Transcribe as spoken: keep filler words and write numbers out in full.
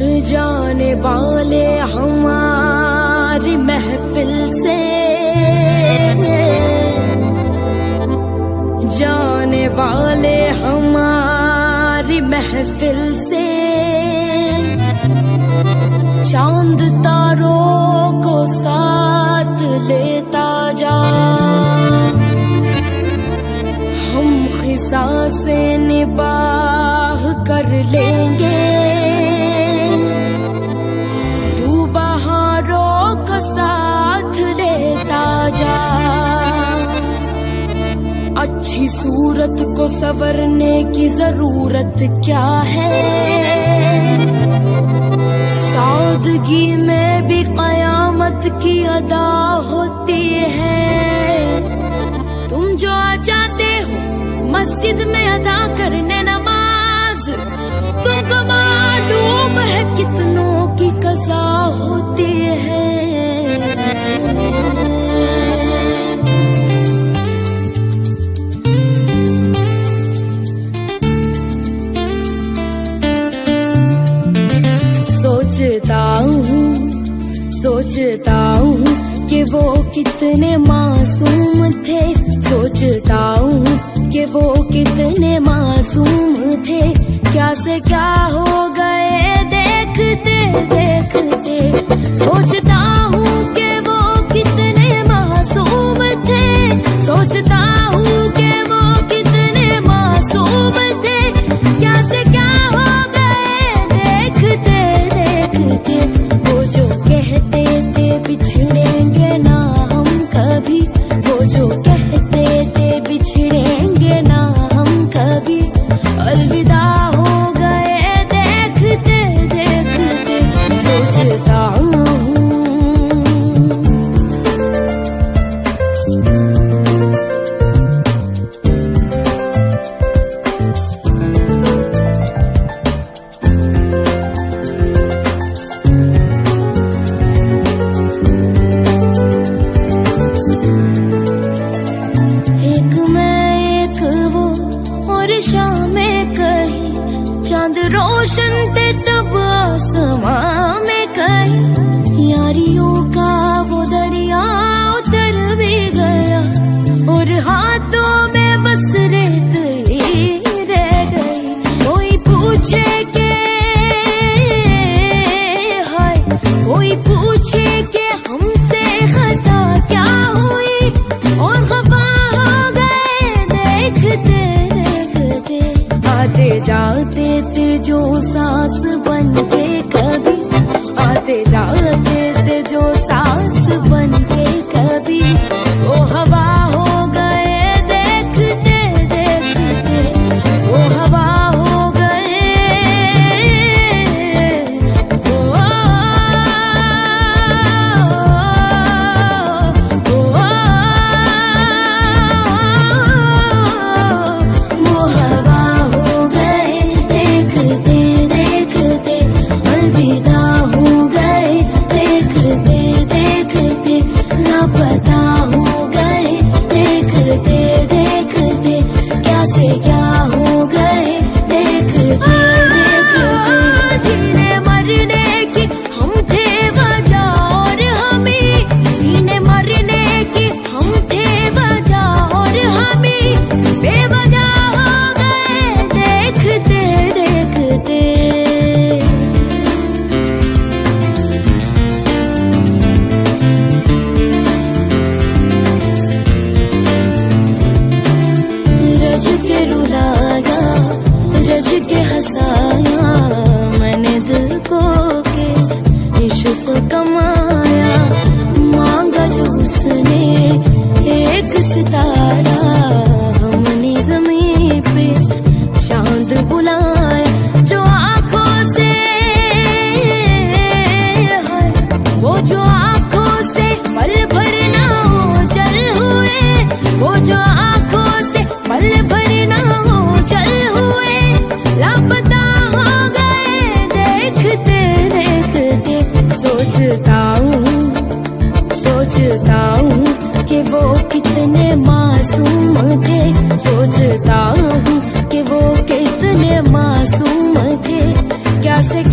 जाने वाले हमारी महफिल से, जाने वाले हमारी महफिल से, चांद तारों को साथ लेता जा। हम खिसा से निबाह कर लेंगे, तू बहारों को साथ लेता जा। अच्छी सूरत को संवरने की जरूरत क्या है, सादगी में भी कयामत की अदा होती है। तुम जो आ जाते हो मस्जिद में अदा करने नमाज, तुमको मालूम है कितनों की कज़ा होती है। सोचता हूँ, सोचता हूँ कि वो कितने मासूम थे, सोचता हूँ कि वो कितने मासूम थे। क्या से क्या हो गए देखते देखते, सोचता हूँ कि वो कितने मासूम थे, सोचता हूँ कि वो कितने मासूम थे। क्या से क्या हो गए देखते देखते, वो जो कहते थे बिछड़ेंगे ना हम कभी, वो जो कहते थे बिछड़ेंगे ना हम कभी। अलविदा हो गए देखते देखते, सोचता हूँ। रोशन थे तब आसमां में कहीं, यारियों का वो दरिया उतर भी गया, और हाथों में बस रेत ही रह गई। कोई पूछे के हाय, कोई पूछे के हमसे खता क्या हुई, और खफा हो गए देखते देखते। आते जाते थे जो सांस बन के कभी, आते जाते थे जो सांस बन के कभी। वो हवा हो गए देखते देखते, वो हवा हो गए। ओ, ओ, ओ, ओ, ओ, वो हवा हो गए देखते देखते। अलविदा हो गए देखते देखते, लापता हो गए देखते देखते। क्या से क्या हो गए देखते देखते, जीने मरने की हम थे वजह और हमें, जीने मरने की हम थे वजह और हमें। बेवजह हो गए देखते देखते। रज के रुलाया, रज के हंसाया, मैंने दिल को के इश्क कमाया। मांगा जो उसने एक सितारा, हमने जमीन पे चांद बुलाया। जो आंखों से हाय, वो जो आंखों से पल भर ना ओझल हुए, वो जो आंखों से पल भर ना ओझल हुए। लापता हो गए देखते देखते, सोचता हूँ, सोचता हूँ कि वो कितने मासूम थे, सोचता हूँ कि वो कितने मासूम थे। क्या से